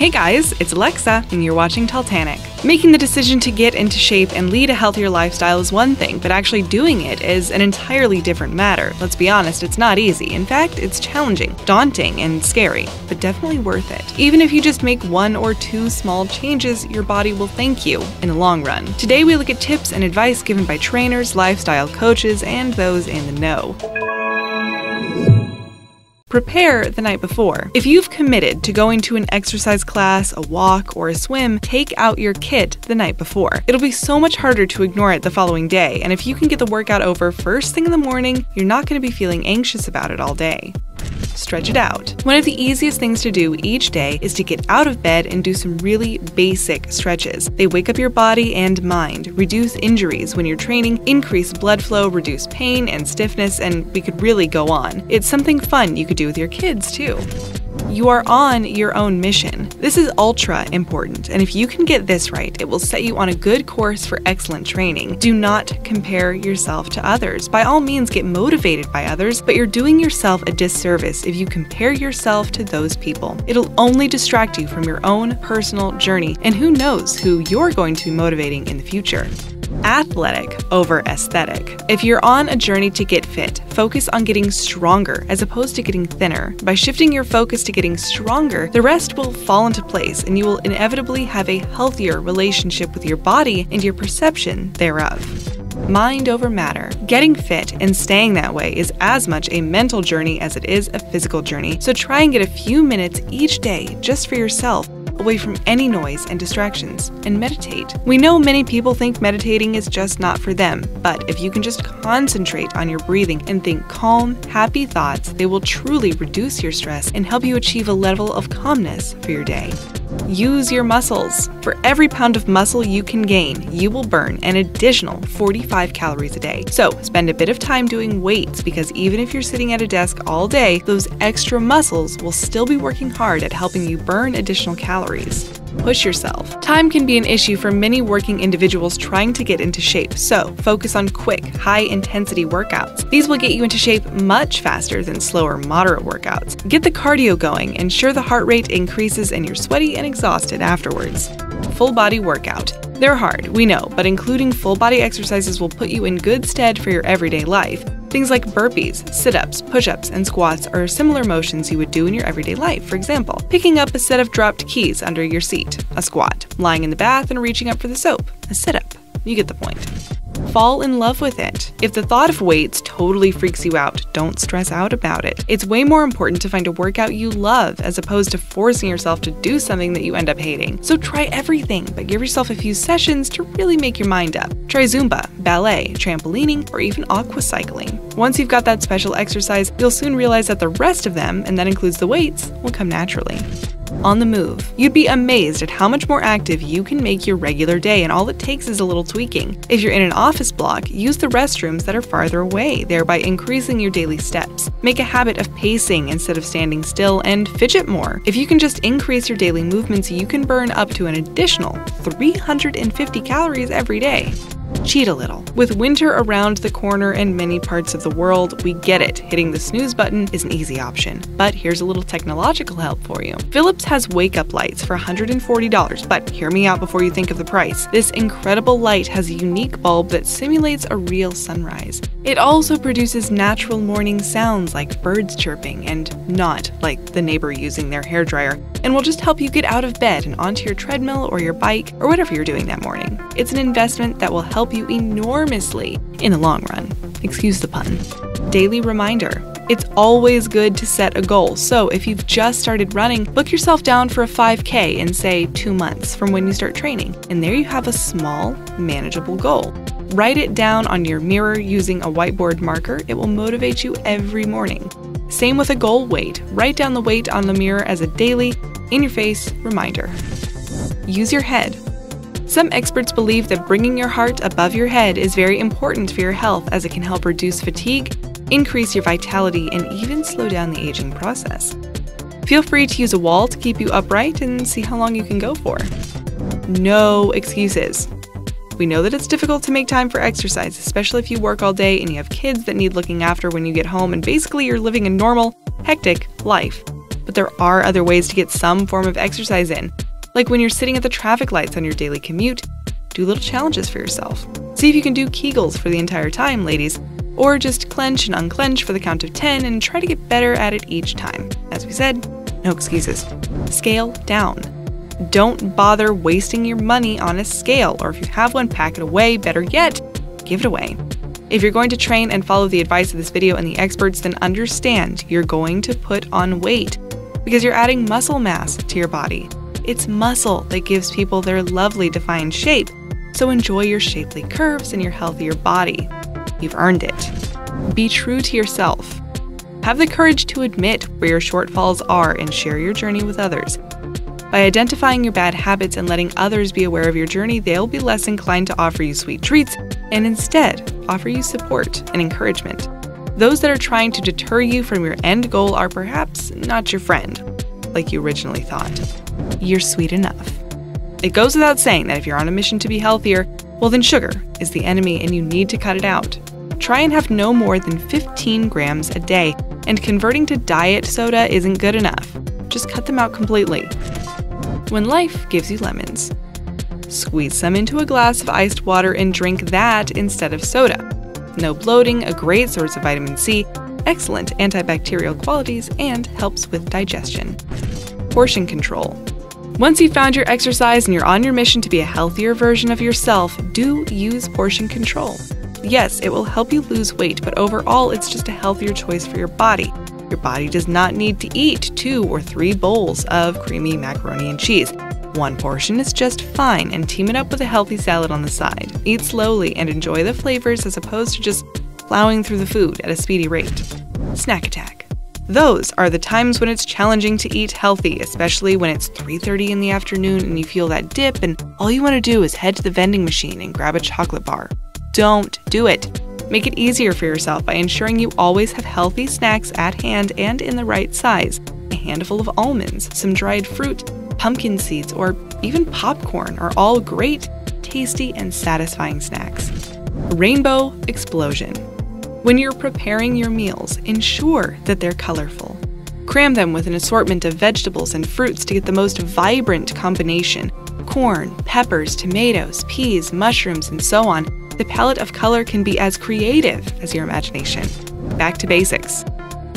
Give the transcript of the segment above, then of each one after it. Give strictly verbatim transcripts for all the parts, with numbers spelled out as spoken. Hey guys, it's Alexa, and you're watching Talltanic. Making the decision to get into shape and lead a healthier lifestyle is one thing, but actually doing it is an entirely different matter. Let's be honest, it's not easy. In fact, it's challenging, daunting, and scary, but definitely worth it. Even if you just make one or two small changes, your body will thank you in the long run. Today we look at tips and advice given by trainers, lifestyle coaches, and those in the know. Prepare the night before. If you've committed to going to an exercise class, a walk, or a swim, take out your kit the night before. It'll be so much harder to ignore it the following day, and if you can get the workout over first thing in the morning, you're not going to be feeling anxious about it all day. Stretch it out. One of the easiest things to do each day is to get out of bed and do some really basic stretches. They wake up your body and mind, reduce injuries when you're training, increase blood flow, reduce pain and stiffness, and we could really go on. It's something fun you could do with your kids too. You are on your own mission. This is ultra important, and if you can get this right, it will set you on a good course for excellent training. Do not compare yourself to others. By all means, get motivated by others, but you're doing yourself a disservice if you compare yourself to those people. It'll only distract you from your own personal journey, and who knows who you're going to be motivating in the future. Athletic over aesthetic. If you're on a journey to get fit, focus on getting stronger as opposed to getting thinner. By shifting your focus to getting stronger, the rest will fall into place and you will inevitably have a healthier relationship with your body and your perception thereof. Mind over matter. Getting fit and staying that way is as much a mental journey as it is a physical journey, so try and get a few minutes each day just for yourself, away from any noise and distractions, and meditate. We know many people think meditating is just not for them, but if you can just concentrate on your breathing and think calm, happy thoughts, they will truly reduce your stress and help you achieve a level of calmness for your day. Use your muscles. For every pound of muscle you can gain, you will burn an additional forty-five calories a day. So spend a bit of time doing weights, because even if you're sitting at a desk all day, those extra muscles will still be working hard at helping you burn additional calories. Push yourself. Time can be an issue for many working individuals trying to get into shape, so focus on quick, high-intensity workouts. These will get you into shape much faster than slower, moderate workouts. Get the cardio going, ensure the heart rate increases and you're sweaty and exhausted afterwards. Full-body workout. They're hard, we know, but including full-body exercises will put you in good stead for your everyday life. Things like burpees, sit-ups, push-ups, and squats are similar motions you would do in your everyday life. For example, picking up a set of dropped keys under your seat, a squat, lying in the bath and reaching up for the soap, a sit-up. You get the point. Fall in love with it. If the thought of weights totally freaks you out, don't stress out about it. It's way more important to find a workout you love as opposed to forcing yourself to do something that you end up hating. So try everything, but give yourself a few sessions to really make your mind up. Try Zumba, ballet, trampolining, or even aqua cycling. Once you've got that special exercise, you'll soon realize that the rest of them, and that includes the weights, will come naturally. On the move. You'd be amazed at how much more active you can make your regular day, and all it takes is a little tweaking. If you're in an office block, use the restrooms that are farther away, thereby increasing your daily steps. Make a habit of pacing instead of standing still, and fidget more. If you can just increase your daily movements, you can burn up to an additional three hundred fifty calories every day. Cheat a little. With winter around the corner in many parts of the world, we get it. Hitting the snooze button is an easy option. But here's a little technological help for you. Philips has wake-up lights for one hundred forty dollars, but hear me out before you think of the price. This incredible light has a unique bulb that simulates a real sunrise. It also produces natural morning sounds like birds chirping, and not like the neighbor using their hairdryer, and will just help you get out of bed and onto your treadmill or your bike or whatever you're doing that morning. It's an investment that will help you enormously in the long run. Excuse the pun. Daily reminder. It's always good to set a goal, so if you've just started running, book yourself down for a five K in, say, two months from when you start training, and there you have a small, manageable goal. Write it down on your mirror using a whiteboard marker. It will motivate you every morning. Same with a goal weight. Write down the weight on the mirror as a daily, in-your-face reminder. Use your head. Some experts believe that bringing your heart above your head is very important for your health, as it can help reduce fatigue, increase your vitality, and even slow down the aging process. Feel free to use a wall to keep you upright and see how long you can go for. No excuses. We know that it's difficult to make time for exercise, especially if you work all day and you have kids that need looking after when you get home, and basically you're living a normal, hectic life. but there are other ways to get some form of exercise in, like when you're sitting at the traffic lights on your daily commute. Do little challenges for yourself. See if you can do Kegels for the entire time, ladies, or just clench and unclench for the count of ten and try to get better at it each time. As we said, no excuses. Scale down. Don't bother wasting your money on a scale, or if you have one, pack it away. Better yet, give it away. If you're going to train and follow the advice of this video and the experts, then understand you're going to put on weight because you're adding muscle mass to your body. It's muscle that gives people their lovely defined shape, so enjoy your shapely curves and your healthier body. You've earned it. Be true to yourself. Have the courage to admit where your shortfalls are and share your journey with others. By identifying your bad habits and letting others be aware of your journey, they'll be less inclined to offer you sweet treats and instead offer you support and encouragement. Those that are trying to deter you from your end goal are perhaps not your friend, like you originally thought. You're sweet enough. It goes without saying that if you're on a mission to be healthier, well then sugar is the enemy and you need to cut it out. Try and have no more than fifteen grams a day, and converting to diet soda isn't good enough. Just cut them out completely. When life gives you lemons, squeeze some into a glass of iced water and drink that instead of soda. No bloating, a great source of vitamin C, excellent antibacterial qualities, and helps with digestion. Portion control. Once you've found your exercise and you're on your mission to be a healthier version of yourself, do use portion control. Yes, it will help you lose weight, but overall it's just a healthier choice for your body. Your body does not need to eat two or three bowls of creamy macaroni and cheese. One portion is just fine, and team it up with a healthy salad on the side. Eat slowly and enjoy the flavors as opposed to just plowing through the food at a speedy rate. Snack attack. Those are the times when it's challenging to eat healthy, especially when it's three thirty in the afternoon and you feel that dip and all you want to do is head to the vending machine and grab a chocolate bar. Don't do it. Make it easier for yourself by ensuring you always have healthy snacks at hand and in the right size. A handful of almonds, some dried fruit, pumpkin seeds, or even popcorn are all great, tasty, and satisfying snacks. Rainbow explosion. When you're preparing your meals, ensure that they're colorful. Cram them with an assortment of vegetables and fruits to get the most vibrant combination. Corn, peppers, tomatoes, peas, mushrooms, and so on. The palette of color can be as creative as your imagination. Back to basics.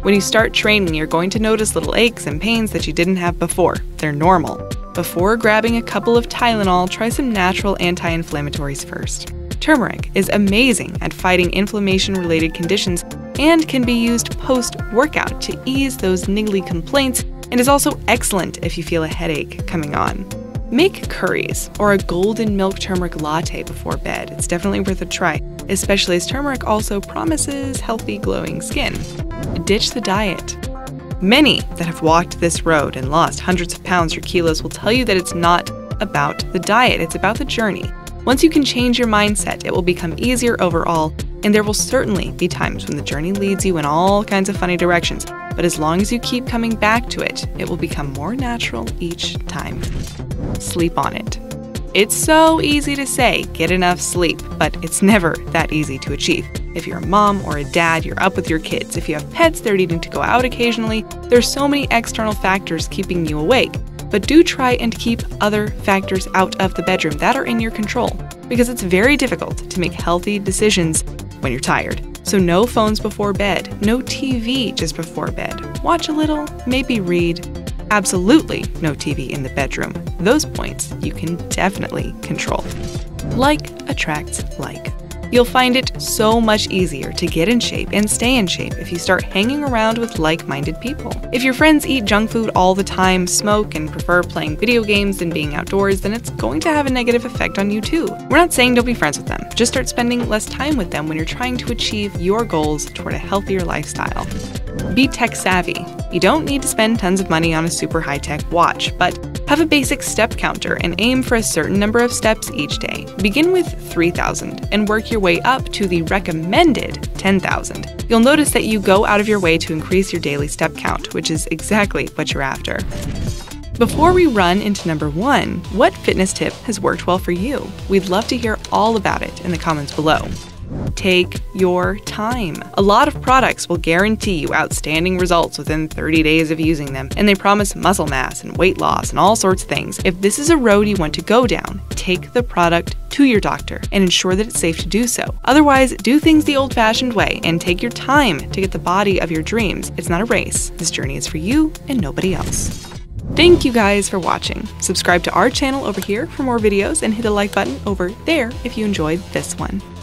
When you start training, you're going to notice little aches and pains that you didn't have before. They're normal. Before grabbing a couple of Tylenol, try some natural anti-inflammatories first. Turmeric is amazing at fighting inflammation-related conditions and can be used post-workout to ease those niggly complaints, and is also excellent if you feel a headache coming on. Make curries or a golden milk turmeric latte before bed. It's definitely worth a try, especially as turmeric also promises healthy, glowing skin. Ditch the diet. Many that have walked this road and lost hundreds of pounds or kilos will tell you that it's not about the diet, it's about the journey. Once you can change your mindset, it will become easier overall, and there will certainly be times when the journey leads you in all kinds of funny directions, but as long as you keep coming back to it, it will become more natural each time. Sleep on it. It's so easy to say, get enough sleep, but it's never that easy to achieve. If you're a mom or a dad, you're up with your kids. If you have pets, they're needing to go out occasionally. There's so many external factors keeping you awake. But do try and keep other factors out of the bedroom that are in your control, because it's very difficult to make healthy decisions when you're tired. So no phones before bed, no T V just before bed. Watch a little, maybe read. Absolutely no T V in the bedroom. Those points you can definitely control. Like attracts like. You'll find it so much easier to get in shape and stay in shape if you start hanging around with like-minded people. If your friends eat junk food all the time, smoke, and prefer playing video games than being outdoors, then it's going to have a negative effect on you too. We're not saying don't be friends with them. Just start spending less time with them when you're trying to achieve your goals toward a healthier lifestyle. Be tech-savvy. You don't need to spend tons of money on a super high-tech watch, but have a basic step counter and aim for a certain number of steps each day. Begin with three thousand and work your way up to the recommended ten thousand. You'll notice that you go out of your way to increase your daily step count, which is exactly what you're after. Before we run into number one, what fitness tip has worked well for you? We'd love to hear all about it in the comments below. Take your time. A lot of products will guarantee you outstanding results within thirty days of using them, and they promise muscle mass and weight loss and all sorts of things. If this is a road you want to go down, take the product to your doctor and ensure that it's safe to do so. Otherwise, do things the old-fashioned way and take your time to get the body of your dreams. It's not a race. This journey is for you and nobody else. Thank you guys for watching. Subscribe to our channel over here for more videos and hit the like button over there if you enjoyed this one.